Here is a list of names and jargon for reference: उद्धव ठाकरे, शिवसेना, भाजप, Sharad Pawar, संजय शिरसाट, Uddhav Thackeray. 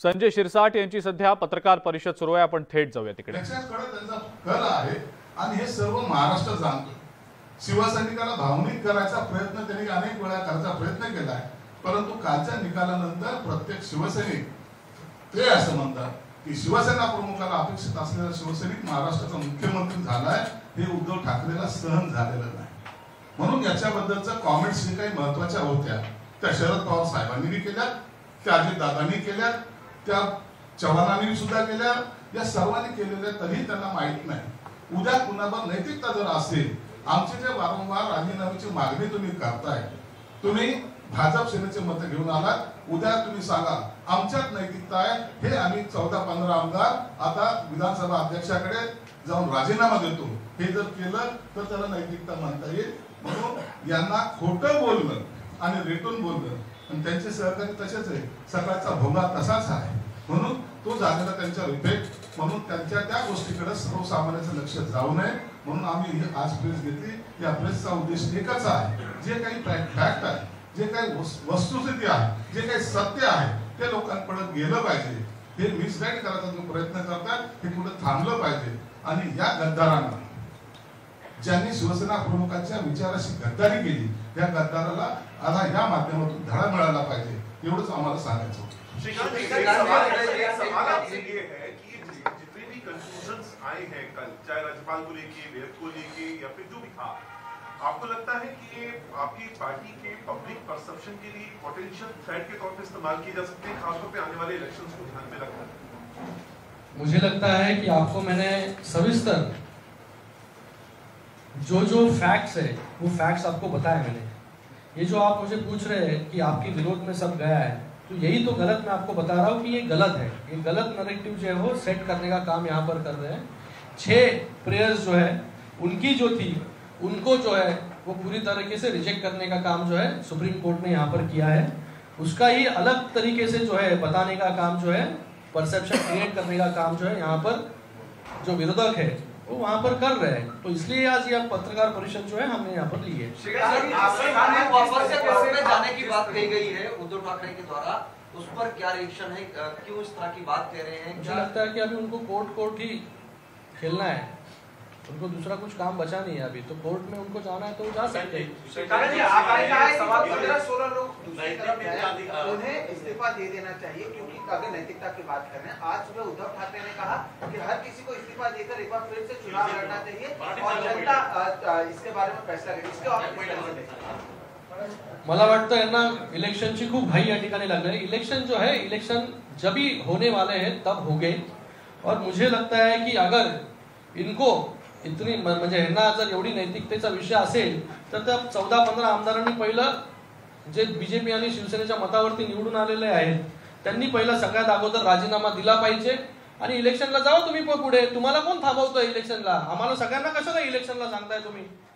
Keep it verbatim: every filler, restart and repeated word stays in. संजय शिरसाट यांची सध्या पत्रकार परिषद सुरू आहे, आपण थेट जाऊया तिकडे। त्यांचा कल आहे आणि हे सर्व महाराष्ट्र जाणतो। शिवसैनिकाला भावनिक करायचा प्रयत्न त्यांनी अनेक वेळा करायचा प्रयत्न केला आहे, परंतु कालच्या निकालानंतर प्रत्येक शिवसैनिक ते असं म्हणतात की शिवसेना प्रमुखाला अपेक्षित असलेला शिवसैनिक महाराष्ट्राचा मुख्यमंत्री झालाय, हे उद्धव ठाकरेला सहन झालेलं नाही। म्हणून याच्याबद्दलचा कमेंट्स जे काही महत्त्वाच्या होत्या त्या शरद पवार साहेबांनी भी केल्या, त्या अजितदादांनी केल्या, त्या चव्हाणांनी सुद्धा केल्या, या सर्वांनी केलेल्या तरी त्यांना माहित नाही। उद्या कुणावर नैतिकता जर असेल, आमचे जे वारंवार राजीनाम्याची मागणी तुम्ही करताय, तुम्ही भाजप सेनेचे मत घेऊन आलात, उद्या तुम्ही सांगा आमच्यात नैतिकता आहे, हे आम्ही चौदा पंधरा आमदार आता विधानसभा अध्यक्षाकडे जाऊन राजीनामा देतो, हे जर केलं तर त्याला नैतिकता मानता येईल। म्हणून यांना खोटं बोलणं आणि रेटून बोलणं आणि त्यांचे सहकारी तसेच आहे, सगळ्याचा भोगा तसाच आहे, म्हणून तो झालेला त्यांचा इफेक्ट, म्हणून त्यांच्या त्या गोष्टीकडे सर्वसामान्यांचं लक्ष जाऊ नये म्हणून आम्ही आज प्रेस घेतली। या प्रेसचा उद्देश एकच आहे, जे काही फॅक्ट आहे, जे काही वस्तुस्थिती आहे, जे काही सत्य आहे ते लोकांकडे गेलं पाहिजे। हे मिसगाईड करायचा जो प्रयत्न करतात हे कुठे थांबलं पाहिजे आणि या गद्दारांना, ज्यांनी शिवसेना प्रमुखांच्या विचाराशी गद्दारी केली, या गद्दाराला आता या माध्यमातून धडा मिळाला पाहिजे, एवढंच आम्हाला सांगायचं होतं। जितने भी कंक्लूजन्स आए हैं कल, चाहे राज्यपाल को लेके, विधायक को लेके या फिर जो भी था, आपको लगता है कि ये आपकी पार्टी के पब्लिक परसेप्शन के लिए पोटेंशियल थ्रेट के तौर पे इस्तेमाल किए जा सकते हैं, खासतौर पे आने वाले इलेक्शंस को ध्यान में रखकर? मुझे लगता है कि आपको मैंने सविस्तर जो जो फैक्ट्स है वो फैक्ट्स आपको बताए मैंने। ये जो आप मुझे पूछ रहे हैं कि आपके विरोध में सब गया है, तो यही तो गलत मैं आपको बता रहा हूँ कि ये गलत है। ये गलत नैरेटिव जो है वो सेट करने का काम यहाँ पर कर रहे हैं। छः प्रेयर्स जो है उनकी जो थी उनको जो है वो पूरी तरीके से रिजेक्ट करने का काम जो है सुप्रीम कोर्ट ने यहाँ पर किया है। उसका ही अलग तरीके से जो है बताने का काम जो है, परसेप्शन क्रिएट करने का काम जो है यहाँ पर जो विरोधक है वो वहाँ पर कर रहे हैं। तो इसलिए आज यह पत्रकार परिषद जो है हमने यहाँ पर ली है। वापस से कोर्ट में जाने की बात कही गई है उद्धव ठाकरे के द्वारा, उस पर क्या रिएक्शन है, क्यों इस तरह की बात कह रहे हैं? मुझे लगता है कि अभी उनको कोर्ट कोर्ट ही खेलना है, उनको दूसरा कुछ काम बचा नहीं है अभी, तो कोर्ट में उनको जाना है तो जा सकते हैं। उन्हें इस्तीफा दे देना चाहिए, क्योंकि अगर नैतिकता की बात कर रहे हैं, आज सुबह उद्धव ठाकरे ने कहा कि हर किसी को इस्तीफा देकर एक बार फिर से चुनाव लड़ना चाहिए और जनता इसके बारे में फैसला करे। मला वाटतं यांना इलेक्शनची खूप घाई या ठिकाणी लागली आहे। इलेक्शन जो है इलेक्शन जब ही होने वाले हैं तब हो गए, और मुझे लगता है कि अगर इनको इतनी म्हणजे यांना जर एवढी नैतिकतेचा विषय असेल तर त्या चौदा पंधरा आमदारांनी पहिलं जे बीजेपी आणि शिवसेनेच्या मतावरती निवडून आलेले आहेत त्यांनी पहिला सगळ्यात अगोदर राजीनामा दिला पाहिजे आणि इलेक्शनला जाओ तुम्ही पुढे, तुम्हाला कोण थांबवतोय इलेक्शनला? आम्हाला सगळ्यांना कशाला इलेक्शनला सांगताय तुम्ही?